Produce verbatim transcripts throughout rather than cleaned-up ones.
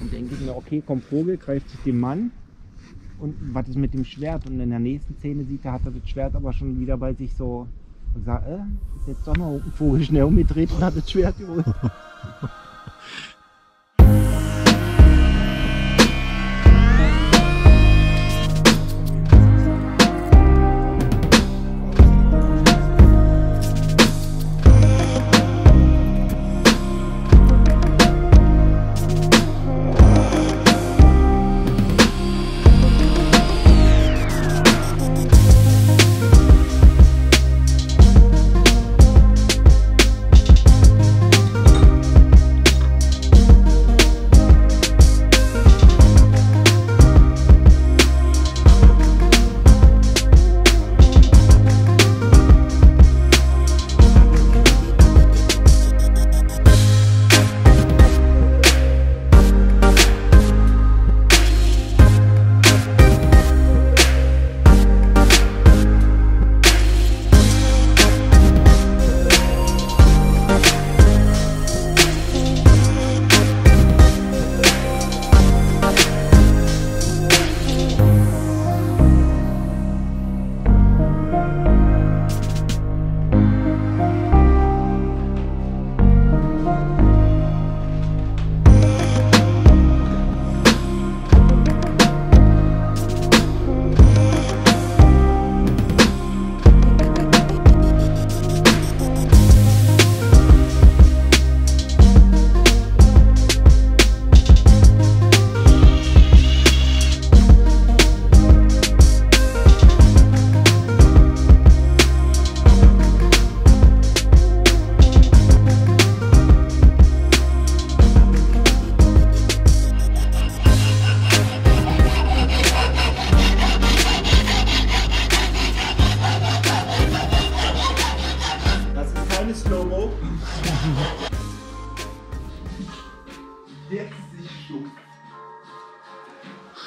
Und denke ich mir, okay, komm Vogel, greift sich den Mann. Und was ist mit dem Schwert? Und in der nächsten Szene sieht er, hat er das Schwert aber schon wieder bei sich so gesagt, äh, ist jetzt doch noch ein Vogel schnell umgedreht und hat das Schwert geholt.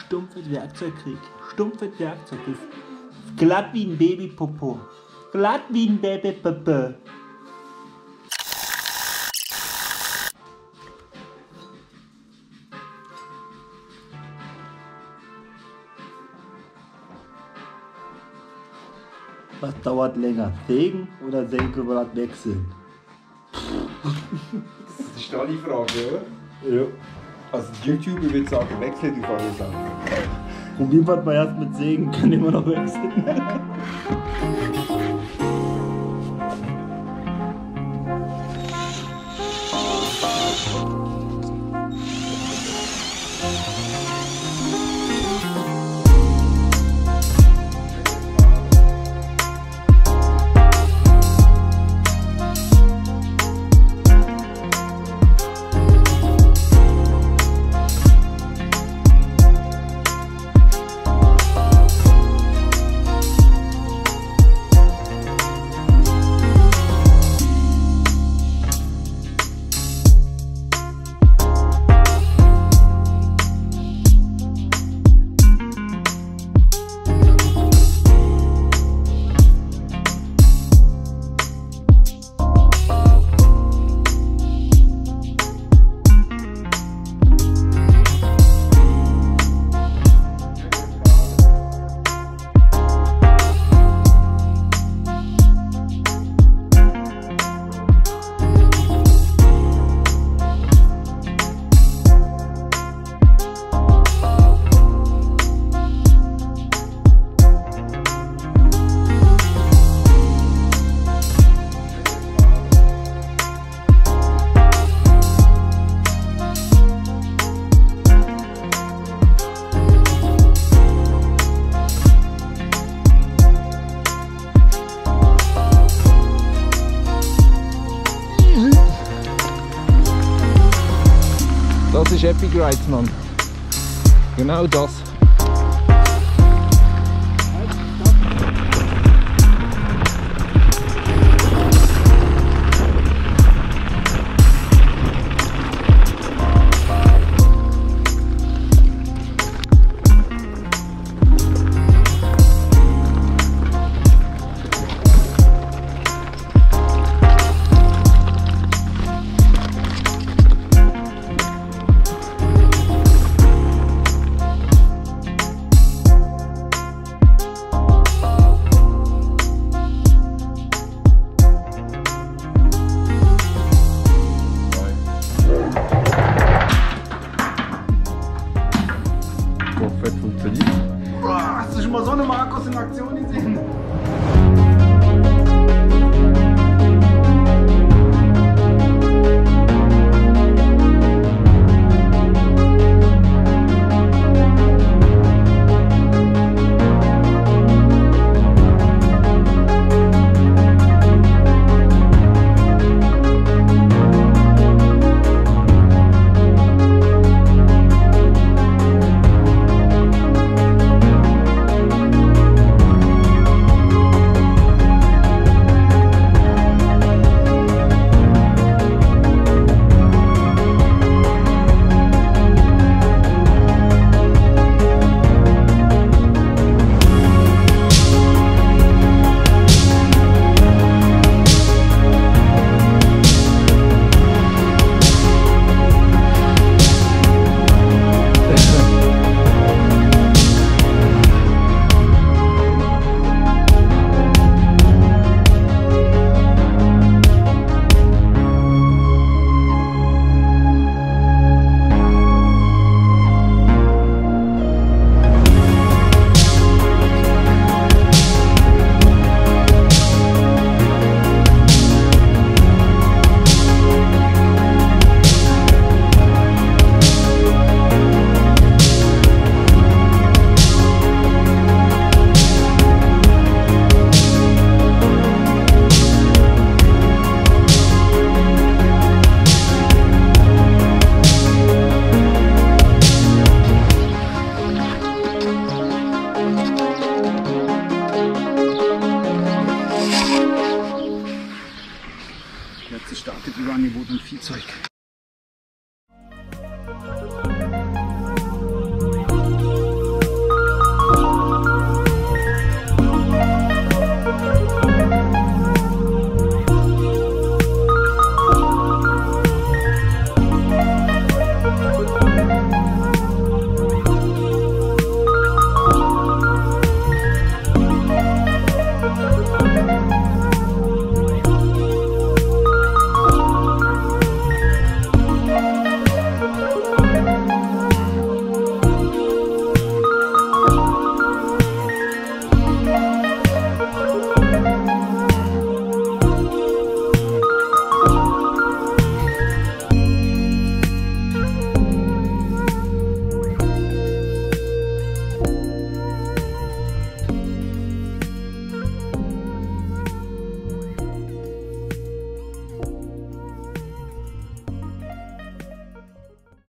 Stumpf wird Werkzeugkrieg. Stumpf wird Werkzeugkrieg. Glatt wie ein Babypopo. Glatt wie ein Babypopo. Was dauert länger? Sägen oder Sägeblatt wechseln? Das ist eine starre Frage, oder? Ja. Also YouTube würde sagen, wechseln die Frage sagen. Probieren wir mal erst mit Sägen, können immer noch wechseln. Das ist Jeffy Greitzman. Genau das.